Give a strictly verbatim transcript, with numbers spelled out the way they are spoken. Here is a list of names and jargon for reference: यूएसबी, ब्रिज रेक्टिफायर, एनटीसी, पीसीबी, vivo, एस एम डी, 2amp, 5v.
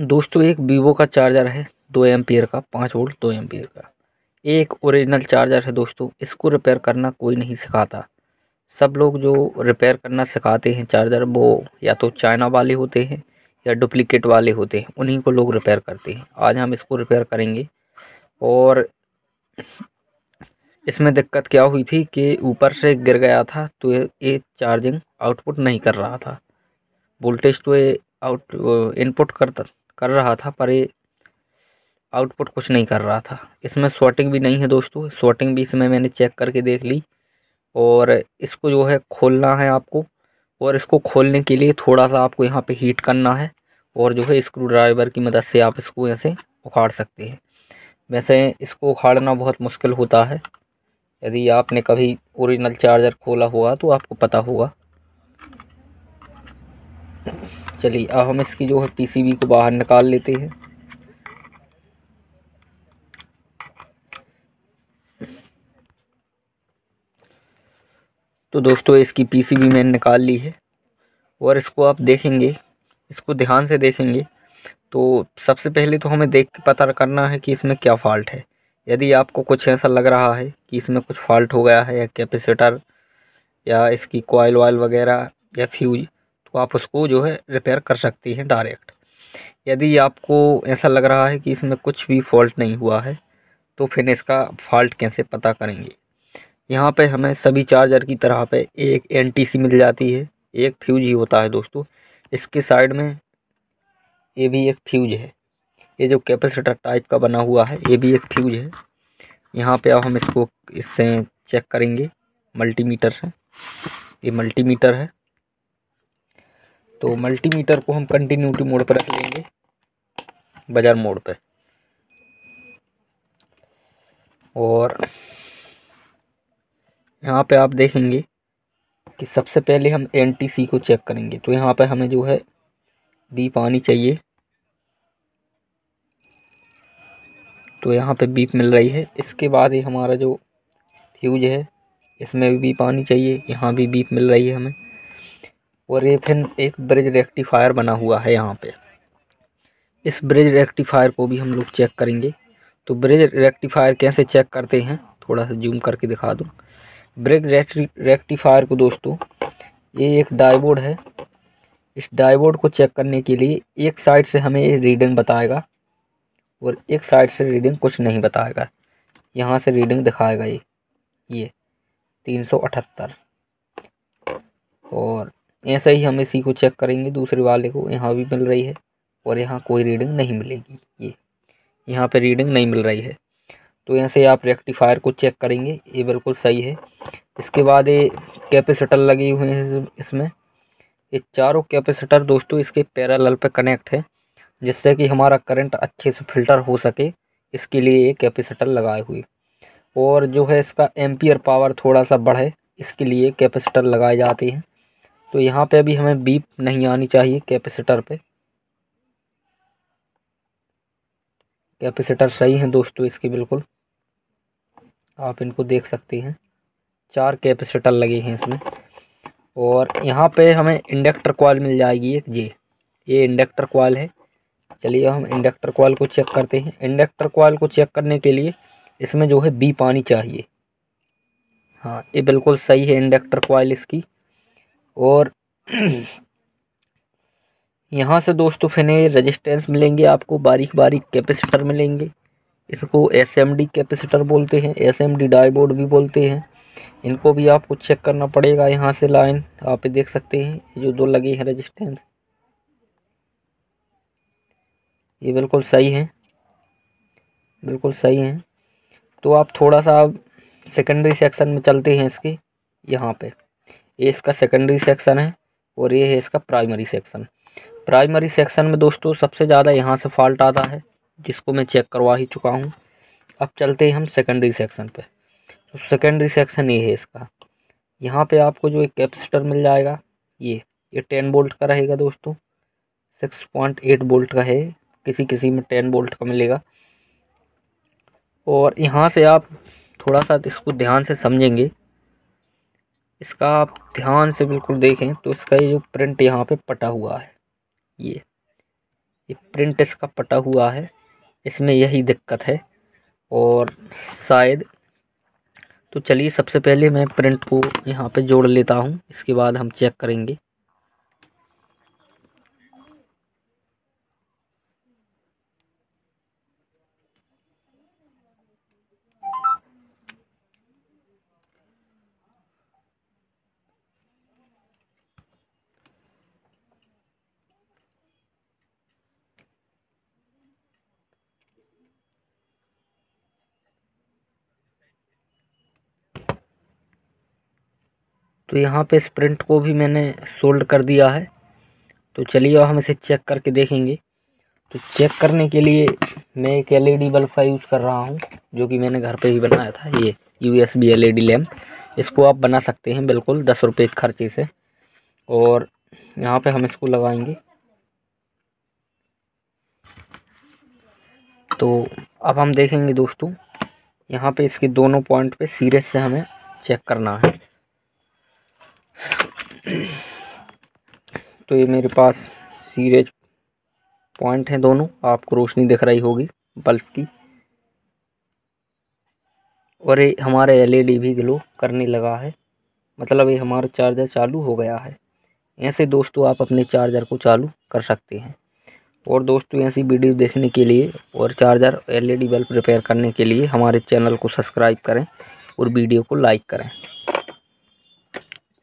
दोस्तों एक वीवो का चार्जर है दो एम्पियर का, पाँच वोल्ट दो एम्पियर का। एक ओरिजिनल चार्जर है दोस्तों, इसको रिपेयर करना कोई नहीं सिखाता। सब लोग जो रिपेयर करना सिखाते हैं चार्जर, वो या तो चाइना वाले होते हैं या डुप्लीकेट वाले होते हैं, उन्हीं को लोग रिपेयर करते हैं। आज हम इसको रिपेयर करेंगे। और इसमें दिक्कत क्या हुई थी कि ऊपर से गिर गया था तो ये चार्जिंग आउटपुट नहीं कर रहा था। वोल्टेज तो ये आउट इनपुट करता कर रहा था पर ये आउटपुट कुछ नहीं कर रहा था। इसमें शॉर्टिंग भी नहीं है दोस्तों, शॉर्टिंग भी इसमें मैंने चेक करके देख ली। और इसको जो है खोलना है आपको, और इसको खोलने के लिए थोड़ा सा आपको यहाँ पे हीट करना है और जो है स्क्रू ड्राइवर की मदद से आप इसको ऐसे उखाड़ सकते हैं। वैसे इसको उखाड़ना बहुत मुश्किल होता है, यदि आपने कभी ओरिजिनल चार्जर खोला हुआ तो आपको पता होगा। चलिए अब हम इसकी जो है पीसीबी को बाहर निकाल लेते हैं। तो दोस्तों इसकी पीसीबी मैंने निकाल ली है और इसको आप देखेंगे, इसको ध्यान से देखेंगे तो सबसे पहले तो हमें देख के पता करना है कि इसमें क्या फ़ॉल्ट है। यदि आपको कुछ ऐसा लग रहा है कि इसमें कुछ फ़ॉल्ट हो गया है या कैपेसिटर या इसकी कॉयल वायल वगैरह या फ्यूज, तो आप उसको जो है रिपेयर कर सकती हैं डायरेक्ट। यदि आपको ऐसा लग रहा है कि इसमें कुछ भी फॉल्ट नहीं हुआ है तो फिर इसका फॉल्ट कैसे पता करेंगे। यहाँ पे हमें सभी चार्जर की तरह पे एक एनटीसी मिल जाती है, एक फ्यूज ही होता है दोस्तों। इसके साइड में ये भी एक फ्यूज है, ये जो कैपेसिटर टाइप का बना हुआ है ये भी एक फ्यूज है। यहाँ पे अब हम इसको इससे चेक करेंगे मल्टीमीटर से। ये मल्टीमीटर है तो मल्टीमीटर को हम कंटिन्यूटी मोड पर रख लेंगे, बाजार मोड पर। और यहाँ पे आप देखेंगे कि सबसे पहले हम एनटीसी को चेक करेंगे। तो यहाँ पे हमें जो है बीप आनी चाहिए, तो यहाँ पे बीप मिल रही है। इसके बाद ये हमारा जो फ्यूज है इसमें भी बीप आनी चाहिए, यहाँ भी बीप मिल रही है हमें। और ये फिर एक ब्रिज रेक्टिफायर बना हुआ है यहाँ पे, इस ब्रिज रेक्टिफायर को भी हम लोग चेक करेंगे। तो ब्रिज रेक्टिफायर कैसे चेक करते हैं, थोड़ा सा जूम करके दिखा दूँ ब्रिज रेक्टिफायर को दोस्तों। ये एक डायबोर्ड है, इस डायबोर्ड को चेक करने के लिए एक साइड से हमें ये रीडिंग बताएगा और एक साइड से रीडिंग कुछ नहीं बताएगा। यहाँ से रीडिंग दिखाएगा ये ये तीन सौ अठहत्तर। और ऐसे ही हम इसी को चेक करेंगे दूसरे वाले को, यहाँ भी मिल रही है और यहाँ कोई रीडिंग नहीं मिलेगी। ये यहाँ पे रीडिंग नहीं मिल रही है, तो ऐसे आप रेक्टिफायर को चेक करेंगे, ये बिल्कुल सही है। इसके बाद ये कैपेसिटर लगे हुए हैं इसमें, ये चारों कैपेसिटर दोस्तों इसके पैरेलल पे कनेक्ट है, जिससे कि हमारा करंट अच्छे से फिल्टर हो सके, इसके लिए ये कैपेसिटर लगाए हुए। और जो है इसका एम्पियर पावर थोड़ा सा बढ़े, इसके लिए कैपेसिटर लगाए जाते हैं। तो यहाँ पे भी हमें बीप नहीं आनी चाहिए कैपेसिटर पे, कैपेसिटर सही हैं दोस्तों इसके बिल्कुल। आप इनको देख सकते हैं, चार कैपेसिटर लगे हैं इसमें। और यहाँ पे हमें इंडक्टर कॉइल मिल जाएगी एक, ये ये इंडक्टर कॉइल है। चलिए हम इंडक्टर कॉइल को चेक करते हैं। इंडक्टर कॉइल को चेक करने के लिए इसमें जो है बीप आनी चाहिए, हाँ ये बिल्कुल सही है इंडक्टर कॉइल इसकी। और यहाँ से दोस्तों फिर रेजिस्टेंस मिलेंगे आपको, बारीक बारीक कैपेसिटर मिलेंगे। इसको एस एम डी कैपेसिटर बोलते हैं, एस एम डी डायबोर्ड भी बोलते हैं। इनको भी आपको चेक करना पड़ेगा। यहाँ से लाइन आप देख सकते हैं, जो दो लगे हैं रेजिस्टेंस, ये बिल्कुल सही है, बिल्कुल सही है। तो आप थोड़ा सा सेकेंडरी सेक्शन में चलते हैं इसके। यहाँ पे ये इसका सेकेंडरी सेक्शन है और ये है इसका प्राइमरी सेक्शन। प्राइमरी सेक्शन में दोस्तों सबसे ज़्यादा यहाँ से फॉल्ट आता है, जिसको मैं चेक करवा ही चुका हूँ। अब चलते हैं हम सेकेंडरी सेक्शन पे। तो सेकेंडरी सेक्शन ये है इसका, यहाँ पे आपको जो एक कैपेसिटर मिल जाएगा, ये ये टेन वोल्ट का रहेगा दोस्तों, सिक्स पॉइंट एट वोल्ट का है, किसी किसी में टेन वोल्ट का मिलेगा। और यहाँ से आप थोड़ा सा इसको ध्यान से समझेंगे, इसका आप ध्यान से बिल्कुल देखें तो इसका ये जो प्रिंट यहाँ पे पटा हुआ है, ये ये प्रिंट इसका पटा हुआ है, इसमें यही दिक्कत है और शायद। तो चलिए सबसे पहले मैं प्रिंट को यहाँ पे जोड़ लेता हूँ, इसके बाद हम चेक करेंगे। तो यहाँ पे इस प्रिंट को भी मैंने सोल्ड कर दिया है। तो चलिए अब हम इसे चेक करके देखेंगे। तो चेक करने के लिए मैं एक एलईडी बल्ब का यूज़ कर रहा हूँ जो कि मैंने घर पे ही बनाया था। ये यूएसबी एलईडी लैम्प, इसको आप बना सकते हैं बिल्कुल दस रुपये खर्चे से। और यहाँ पे हम इसको लगाएंगे। तो अब हम देखेंगे दोस्तों, यहाँ पर इसके दोनों पॉइंट पर सिरे से हमें चेक करना है। तो ये मेरे पास सीरेज पॉइंट हैं दोनों, आपको रोशनी दिख रही होगी बल्ब की, और ये हमारा एलईडी भी ग्लो करने लगा है, मतलब ये हमारा चार्जर चालू हो गया है। ऐसे दोस्तों आप अपने चार्जर को चालू कर सकते हैं। और दोस्तों ऐसी वीडियो देखने के लिए और चार्जर एलईडी बल्ब रिपेयर करने के लिए हमारे चैनल को सब्सक्राइब करें और वीडियो को लाइक करें।